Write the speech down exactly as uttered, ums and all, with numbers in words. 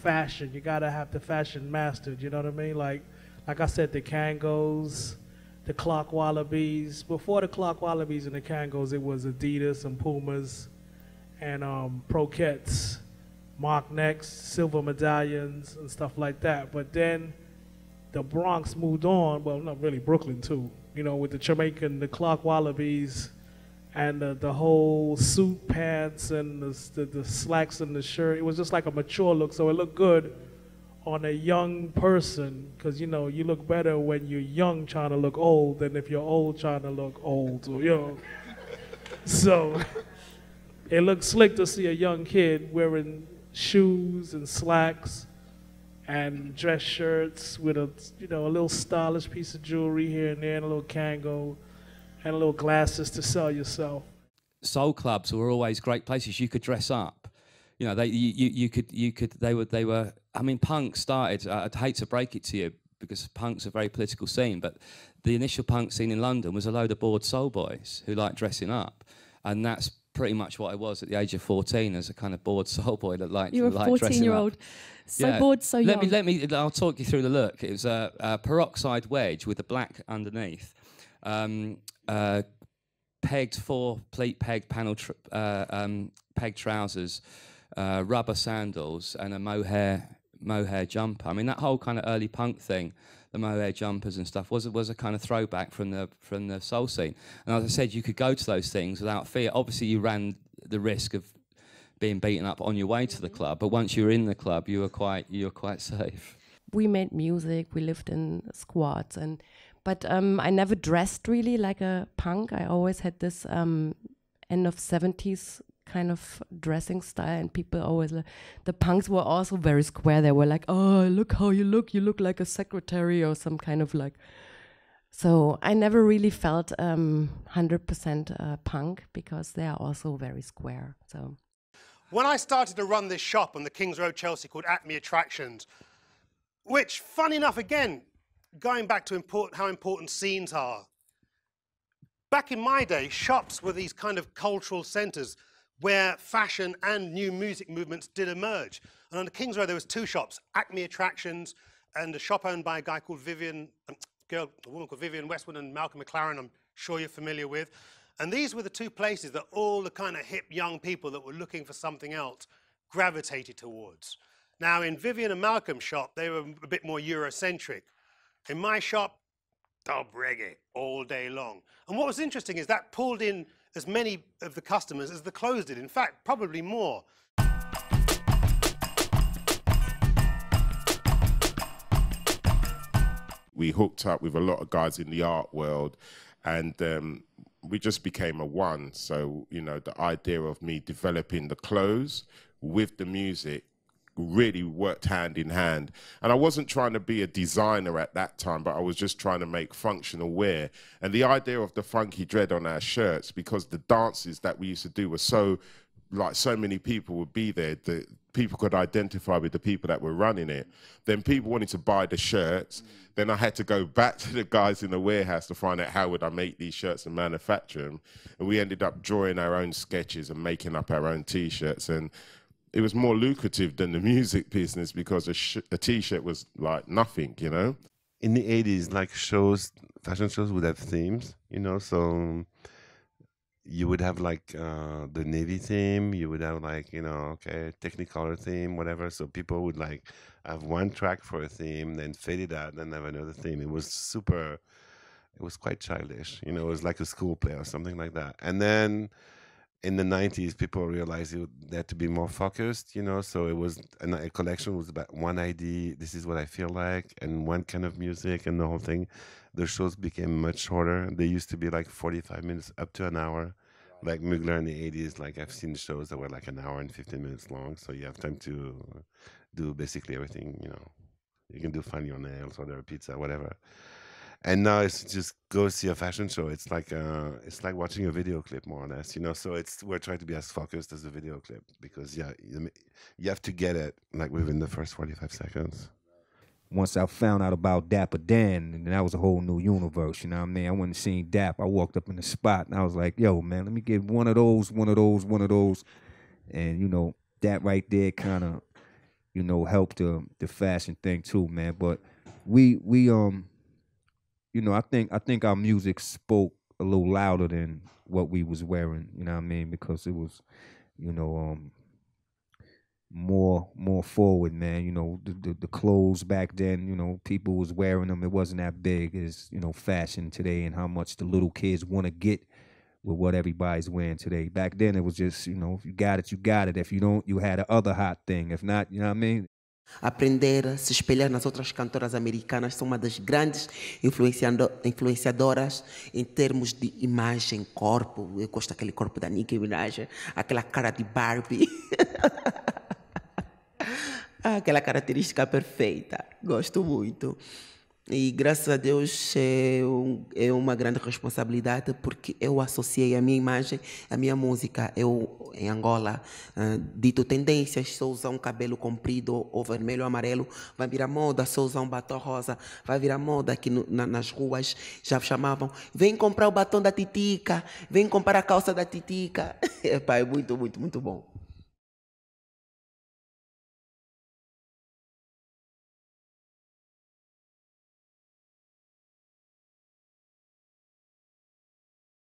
fashion. You gotta have the fashion mastered, you know what I mean? Like like I said, the Kangos, the Clarks Wallabees. Before the Clarks Wallabees and the Kangos, it was Adidas and Pumas and um, Proquettes, mock necks, silver medallions, and stuff like that. But then the Bronx moved on, well, not really, Brooklyn too, you know, with the Jamaican, the Clarks Wallabees, and the, the whole suit pants and the, the, the slacks and the shirt. It was just like a mature look, so it looked good on a young person, because, you know, you look better when you're young trying to look old than if you're old trying to look old, or, you know. So it looked slick to see a young kid wearing shoes and slacks and dress shirts with a, you know, a little stylish piece of jewelry here and there and a little Kango and a little glasses to sell yourself. Soul clubs were always great places you could dress up. You know, they you, you, you could you could they were they were. I mean, punk started. I'd hate to break it to you because punk's a very political scene, but the initial punk scene in London was a load of bored soul boys who liked dressing up, and that's pretty much what I was at the age of fourteen, as a kind of bored soul boy that liked. You were a fourteen-year-old, so yeah. Bored, so young. Let me let me. I'll talk you through the look. It was a, a peroxide wedge with a black underneath. Um, Uh, pegged four pleat pegged panel tr uh, um, pegged trousers, uh, rubber sandals, and a mohair mohair jumper. I mean, that whole kind of early punk thing, the mohair jumpers and stuff, was was a kind of throwback from the from the soul scene. And as I said, you could go to those things without fear. Obviously, you ran the risk of being beaten up on your way to the club, but once you were in the club, you were quite you were quite safe. We made music. We lived in squads and. But um, I never dressed really like a punk. I always had this um, end of seventies kind of dressing style, and people always, like, the punks were also very square. They were like, oh, look how you look. You look like a secretary or some kind of like. So I never really felt um, one hundred percent uh, punk because they are also very square. So when I started to run this shop on the Kings Road, Chelsea, called Acme Attractions, which, fun enough, again, going back to import, how important scenes are. Back in my day, shops were these kind of cultural centres where fashion and new music movements did emerge. And on the Kings Road, there was two shops, Acme Attractions and a shop owned by a guy called Vivienne, a, girl, a woman called Vivienne Westwood and Malcolm McLaren, I'm sure you're familiar with. And these were the two places that all the kind of hip young people that were looking for something else gravitated towards. Now, in Vivienne and Malcolm's shop, they were a bit more Eurocentric. In my shop, dub reggae all day long. And what was interesting is that pulled in as many of the customers as the clothes did. In fact, probably more. We hooked up with a lot of guys in the art world, and um, we just became a one. So, you know, the idea of me developing the clothes with the music really worked hand in hand. And I wasn't trying to be a designer at that time, but I was just trying to make functional wear. And the idea of the funky dread on our shirts, because the dances that we used to do were so, like, so many people would be there, the people could identify with the people that were running it. Then people wanted to buy the shirts. Mm-hmm. Then I had to go back to the guys in the warehouse to find out how would I make these shirts and manufacture them. And we ended up drawing our own sketches and making up our own t-shirts. And it was more lucrative than the music business because a, sh a T-shirt was like nothing, you know? In the eighties, like shows, fashion shows would have themes, you know? So you would have like uh, the Navy theme, you would have like, you know, okay, Technicolor theme, whatever. So people would like have one track for a theme, then fade it out, then have another theme. It was super, it was quite childish, you know? It was like a school play or something like that. And then in the nineties, people realized it, they had to be more focused, you know, so it was, and a collection was about one idea, this is what I feel like, and one kind of music and the whole thing. The shows became much shorter. They used to be like forty-five minutes up to an hour. Like Mugler in the eighties, like I've seen shows that were like an hour and fifteen minutes long, so you have time to do basically everything, you know. You can do find your nails, order pizza, whatever. And now it's just go see a fashion show. It's like uh, it's like watching a video clip, more or less, you know. So it's we're trying to be as focused as a video clip because yeah, you have to get it like within the first forty-five seconds. Once I found out about Dapper Dan, and that was a whole new universe, you know what I mean? I went and seen Dap. I walked up in the spot and I was like, "Yo, man, let me get one of those, one of those, one of those," and you know that right there kind of you know, help the the fashion thing too, man. But we we um you know, I think I think our music spoke a little louder than what we was wearing, you know what I mean? Because it was, you know, um more more forward, man. You know, the, the the clothes back then, you know, people was wearing them. It wasn't that big as, you know, fashion today and how much the little kids want to get with what everybody's wearing today. Back then it was just, you know, if you got it, you got it. If you don't, you had a other hot thing. If not, you know what I mean? Aprender, se espelhar nas outras cantoras americanas, são uma das grandes influenciadoras em termos de imagem, corpo. Eu gosto daquele corpo da Nicki Minaj, aquela cara de Barbie. Aquela característica perfeita. Gosto muito. E, graças a Deus, é, um, é uma grande responsabilidade, porque eu associei a minha imagem à minha música. Eu, em Angola, uh, dito tendências, se usar um cabelo comprido ou vermelho ou amarelo, vai virar moda. Se usar um batom rosa, vai virar moda. Aqui no, na, nas ruas já chamavam, vem comprar o batom da Titica, vem comprar a calça da Titica. Epá, é muito, muito, muito bom.